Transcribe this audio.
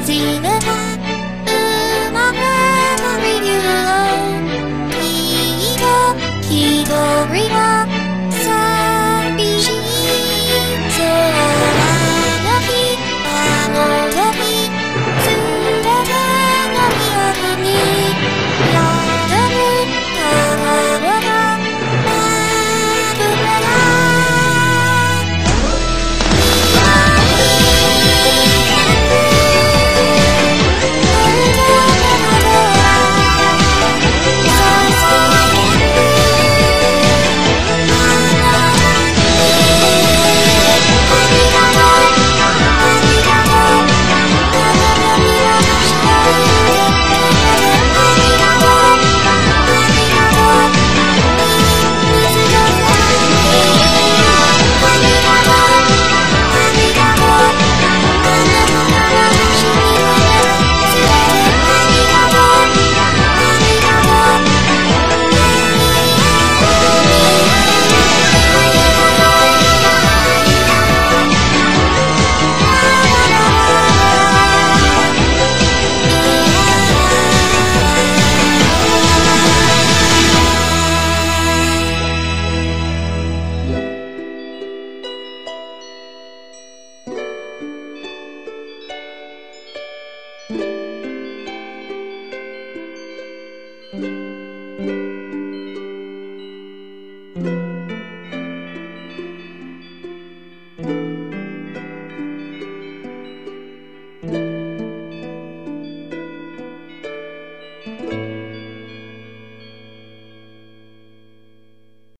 I've seen it happen. I'll never leave you alone. Keep up.